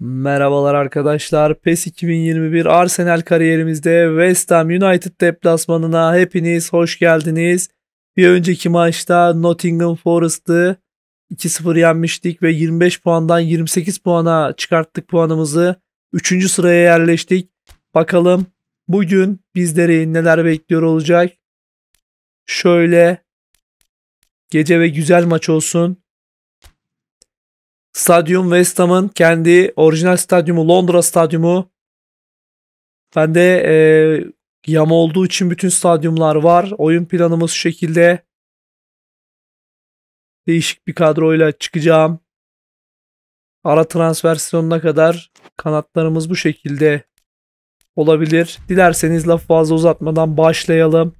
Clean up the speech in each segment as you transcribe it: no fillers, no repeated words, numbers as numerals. Merhabalar arkadaşlar, PES 2021 Arsenal kariyerimizde West Ham United deplasmanına hepiniz hoş geldiniz. Bir önceki maçta Nottingham Forest'ı 2-0 yenmiştik ve 25 puandan 28 puana çıkarttık puanımızı. 3. sıraya yerleştik. Bakalım bugün bizleri neler bekliyor olacak. Şöyle gece ve güzel maç olsun. Stadyum West Ham'ın kendi orijinal stadyumu, Londra stadyumu. Ben de yama olduğu için bütün stadyumlar var. Oyun planımız şu şekilde. Değişik bir kadroyla çıkacağım. Ara transfer sezonuna kadar kanatlarımız bu şekilde olabilir. Dilerseniz lafı fazla uzatmadan başlayalım.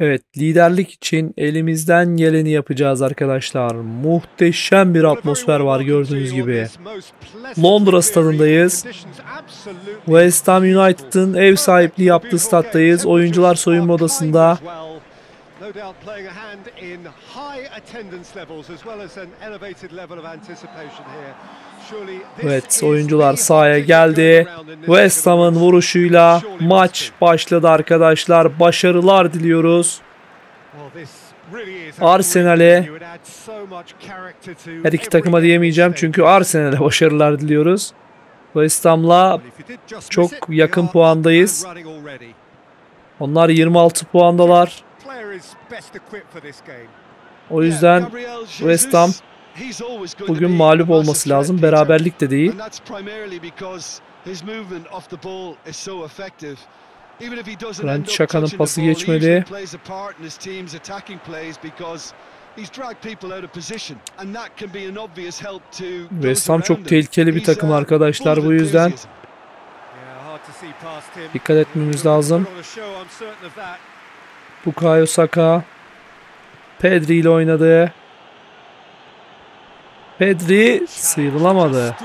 Evet, liderlik için elimizden geleni yapacağız arkadaşlar. Muhteşem bir atmosfer var gördüğünüz gibi. Londra stadındayız. West Ham United'ın ev sahipliği yaptığı staddayız. Oyuncular soyunma odasında. Evet, oyuncular sahaya geldi. West Ham'ın vuruşuyla maç başladı arkadaşlar. Başarılar diliyoruz Arsenal'e. Her iki takıma diyemeyeceğim çünkü Arsenal'e başarılar diliyoruz. West Ham'la çok yakın puandayız. Onlar 26 puandalar. O yüzden West Ham bugün mağlup olması lazım. Beraberlik de değil. Granit Xhaka'nın pası geçmedi. West Ham çok tehlikeli bir takım arkadaşlar. Bu yüzden dikkat etmemiz lazım. Bukayo Saka Pedri ile oynadı. Pedri sıyrılamadı.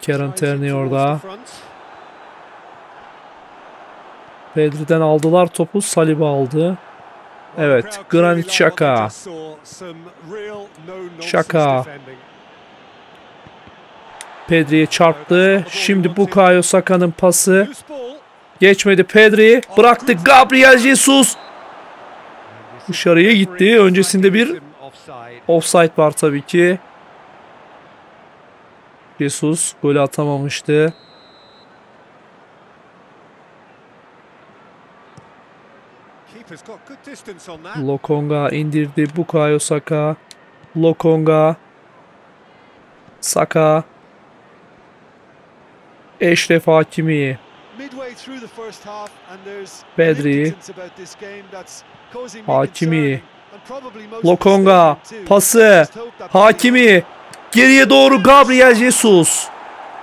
Kieran Tierney orada. Pedri'den aldılar topu, Saliba aldı. Evet, Granit Xhaka. Xhaka Pedri'ye çarptı. Şimdi Bukayo Saka'nın pası geçmedi. Pedri bıraktı. Gabriel Jesus dışarıya gitti. Öncesinde bir offside var tabii ki. Jesus golü atamamıştı. Lokonga indirdi. Bukayo Saka. Lokonga. Saka. Achraf Hakimi. Pedri. Hakimi. Lokonga. Pası. Hakimi. Geriye doğru Gabriel Jesus.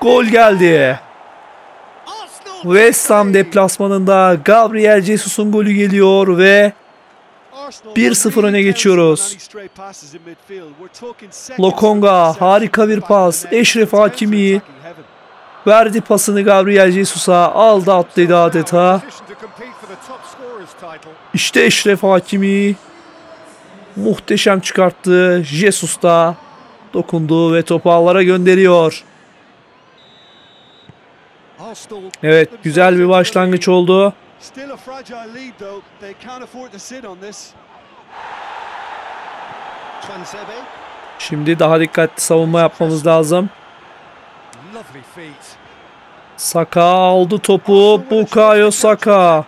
Gol geldi. West Ham deplasmanında Gabriel Jesus'un golü geliyor ve 1-0 öne geçiyoruz. Lokonga harika bir pas. Achraf Hakimi verdi pasını Gabriel Jesus'a, aldı attıydı adeta. İşte Achraf Hakimi muhteşem çıkarttı. Jesus da dokundu ve topu ağlara gönderiyor. Evet, güzel bir başlangıç oldu. Şimdi daha dikkatli savunma yapmamız lazım. Saka aldı topu. Bukayo Saka.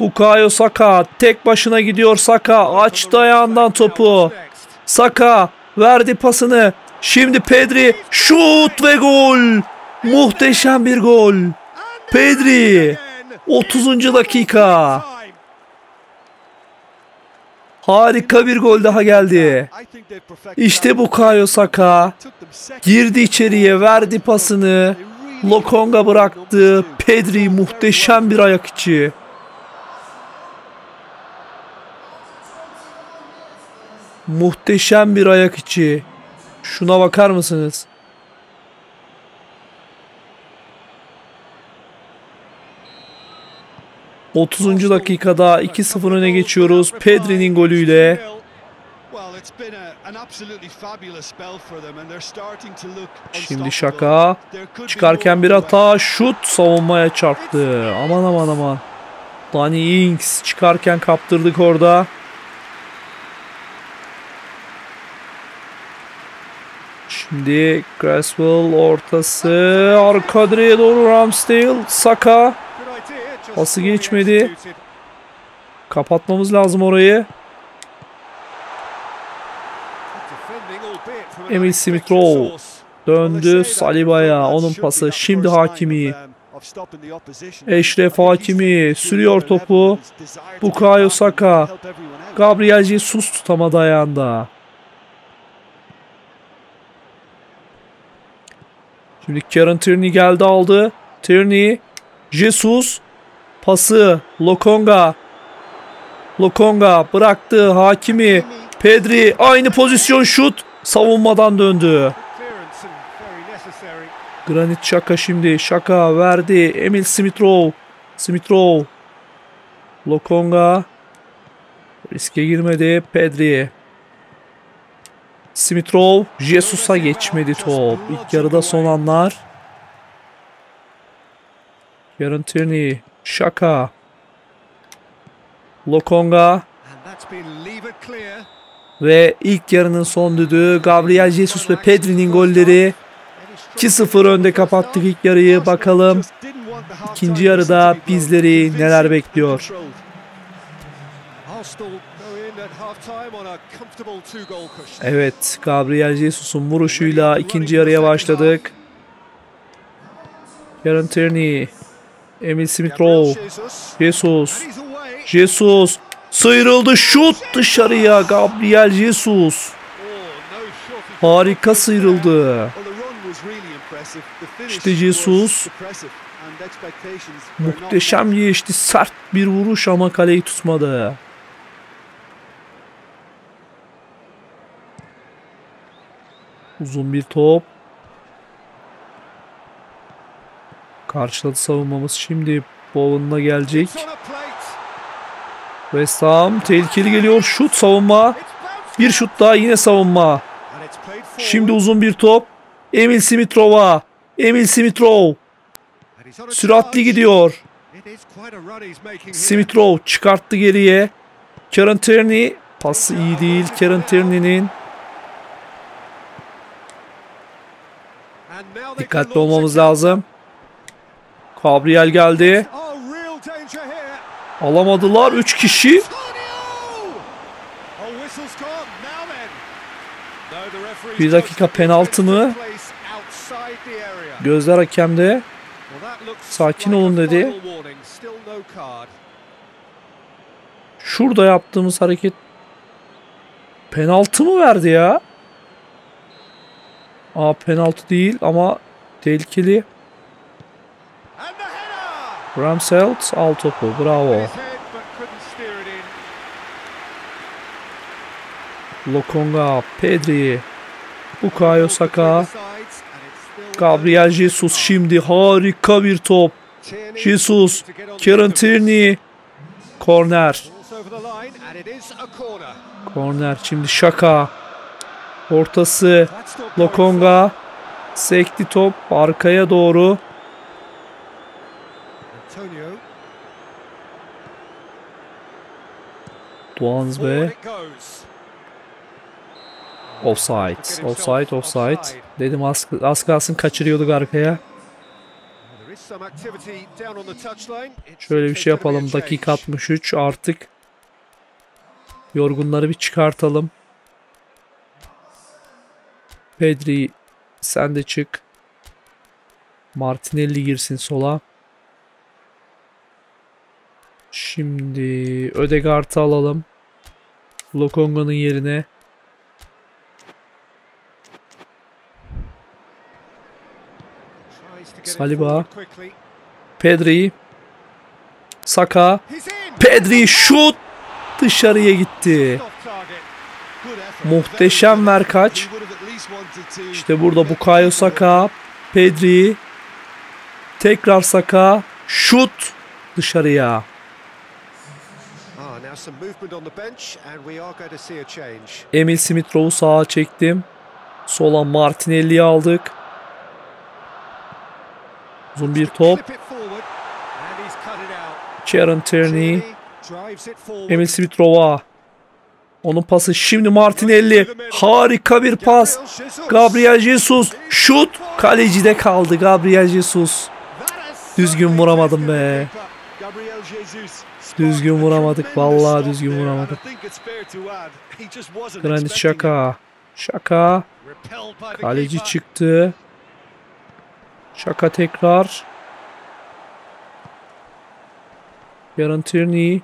Bukayo Saka tek başına gidiyor. Saka açtı ayağından topu. Saka verdi pasını. Şimdi Pedri şut ve gol. Muhteşem bir gol. Pedri 30. dakika. Harika bir gol daha geldi. İşte Bukayo Saka girdi içeriye, verdi pasını. Lokonga bıraktı. Pedri muhteşem bir ayak içi. Muhteşem bir ayak içi. Şuna bakar mısınız? ...30. dakikada 2-0 öne geçiyoruz. Pedri'nin golüyle. Şimdi Xhaka. Çıkarken bir hata. Şut savunmaya çarptı. Aman aman aman. Danny Ings çıkarken kaptırdık orada. Şimdi Creswell ortası. Arka direğe doğru Ramsdale. Saka. Pası geçmedi. Kapatmamız lazım orayı. Emile Smith-Rowe döndü Saliba'ya. Onun pası. Şimdi Hakimi. Achraf Hakimi sürüyor topu. Bukayo Saka. Gabriel Jesus tutamadı ayağında. Şimdi Kieran Tierney geldi aldı. Tierney. Jesus. Pası Lokonga. Lokonga bıraktı Hakimi. Pedri aynı pozisyon şut. Savunmadan döndü. Granit Xhaka şimdi. Xhaka verdi. Emile Smith-Rowe. Smith-Rowe. Lokonga. Riske girmedi. Pedri. Smith-Rowe. Jesus'a geçmedi top. İlk yarıda son anlar. Kieran Tierney. Xhaka. Lokonga. Ve ilk yarının son düdüğü. Gabriel Jesus ve Pedri'nin golleri. 2-0 önde kapattık ilk yarıyı. Bakalım ikinci yarıda bizleri neler bekliyor. Evet, Gabriel Jesus'un vuruşuyla ikinci yarıya başladık. Kieran Tierney. Emile Smith-Rowe. Jesus. Jesus. Sıyrıldı. Şut dışarıya. Gabriel Jesus. Harika sıyrıldı. İşte Jesus. Muhteşem geçti. Sert bir vuruş ama kaleyi tutmadı. Uzun bir top. Karşıladı savunmamız. Şimdi Bowen'la gelecek. West Ham tehlikeli geliyor. Şut savunma. Bir şut daha yine savunma. Şimdi uzun bir top. Emile Smith-Rowe'a. Emile Smith-Rowe. Süratli gidiyor. Smith-Rowe çıkarttı geriye. Kieran Tierney. Pası iyi değil. Kieran Tierney'nin. Dikkatli olmamız lazım. Gabriel geldi. Alamadılar. 3 kişi. Bir dakika penaltı mı? Gözler hakemde. Sakin olun dedi. Şurada yaptığımız hareket penaltı mı verdi ya? Aa, penaltı değil ama tehlikeli. Ramsdale al topu. Bravo. Lokonga, Pedri, Bukayo Saka, Gabriel Jesus şimdi harika bir top. Jesus, Kieran Tierney, korner. Korner şimdi Xhaka. Ortası Lokonga. Sekti top arkaya doğru. Duans ve offside, offside, offside. Dedim az kalsın kaçırıyorduk arkaya. Şöyle bir şey yapalım. Dakika 63 artık. Yorgunları bir çıkartalım. Pedri sen de çık. Martinelli girsin sola. Şimdi Ödegaard'ı alalım. Lokonga'nın yerine. Saliba. Pedri. Saka. Pedri şut. Dışarıya gitti. Muhteşem ver kaç. İşte burada Bukayo Saka, Pedri, tekrar Saka, şut dışarıya. Emile Smith-Rowe'u sağa çektim. Sola Martinelli'yi aldık. Uzun bir top. Kieran Tierney. Emile Smith-Rowe'a. Onun pası şimdi Martinelli. Harika bir pas. Gabriel Jesus. Şut. Kalecide kaldı Gabriel Jesus. Düzgün vuramadım be. Düzgün vuramadık. Vallahi düzgün vuramadık. Granit Xhaka. Xhaka. Kaleci çıktı. Xhaka tekrar. Kieran Tierney.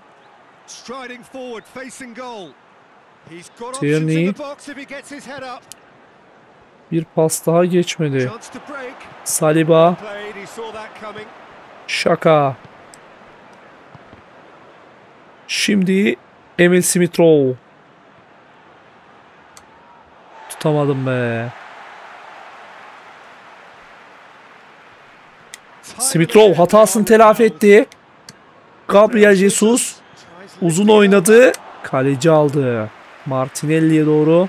Tierney. Bir pas daha geçmedi. Saliba. Xhaka. Şimdi Emile Smith-Rowe. Tutamadım be. Smith-Rowe hatasını telafi etti. Gabriel Jesus uzun oynadı. Kaleci aldı. Martinelli'ye doğru.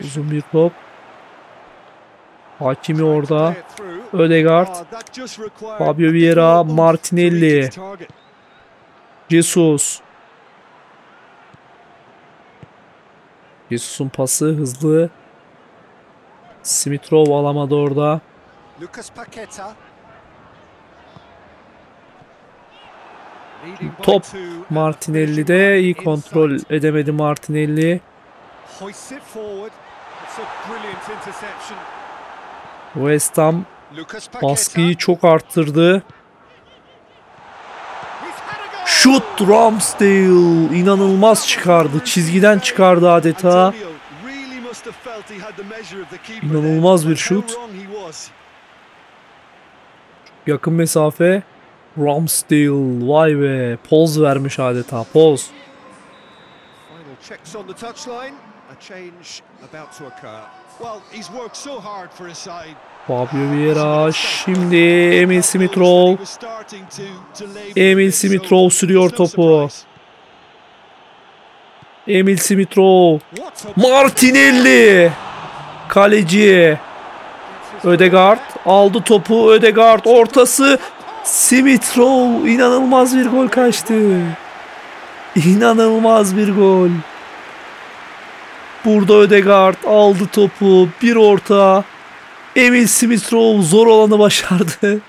Uzun bir top. Hakimi orada. Ödegaard. Fabio Vieira. Martinelli. Jesus. Jesus'un pası hızlı. Smith-Rowe alamadı orada. Top Martinelli'de. İyi kontrol edemedi Martinelli. West Ham baskıyı çok arttırdı. Şut Ramsdale inanılmaz çıkardı. Çizgiden çıkardı adeta. İnanılmaz bir şut. Yakın mesafe. Ramsdale vay be. Poz vermiş adeta. Poz. Fabio Vieira şimdi Emile Smith-Rowe. Emile Smith-Rowe sürüyor topu. Emile Smith-Rowe. Martinelli. Kaleci. Ödegaard aldı topu. Ödegaard ortası. Smith-Rowe inanılmaz bir gol kaçtı. İnanılmaz bir gol. Burada Ödegaard aldı topu. Bir orta. Emile Smith-Rowe zor olanı başardı.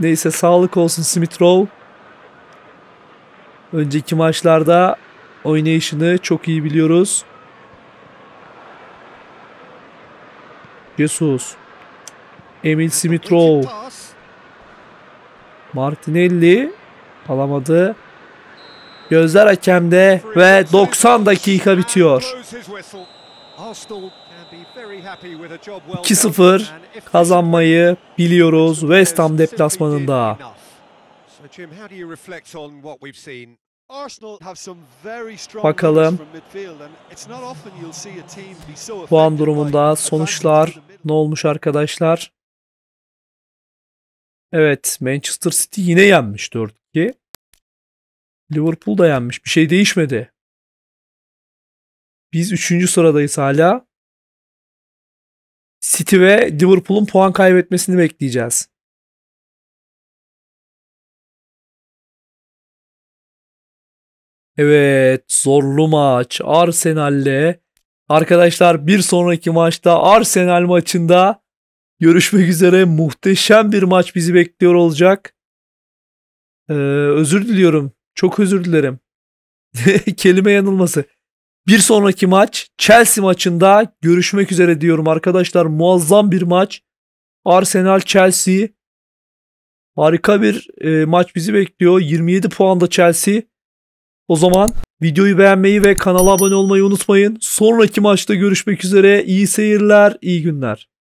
Neyse sağlık olsun Smith-Rowe. Önceki maçlarda oynayışını çok iyi biliyoruz. Jesus. Emile Smith-Rowe. Martinelli alamadı. Gözler hakemde ve 90 dakika bitiyor. 2-0 kazanmayı biliyoruz West Ham deplasmanında. Bakalım puan durumunda sonuçlar ne olmuş arkadaşlar? Evet, Manchester City yine yenmiş 4-2. Liverpool da yenmiş. Bir şey değişmedi. Biz 3. sıradayız hala. City ve Liverpool'un puan kaybetmesini bekleyeceğiz. Evet, zorlu maç Arsenal'le. Arkadaşlar bir sonraki maçta Arsenal maçında görüşmek üzere. Muhteşem bir maç bizi bekliyor olacak. Özür diliyorum. Çok özür dilerim. Kelime yanılması. Bir sonraki maç Chelsea maçında görüşmek üzere diyorum arkadaşlar. Muazzam bir maç. Arsenal-Chelsea. Harika bir maç bizi bekliyor. 27 puanda Chelsea. O zaman videoyu beğenmeyi ve kanala abone olmayı unutmayın. Sonraki maçta görüşmek üzere. İyi seyirler, iyi günler.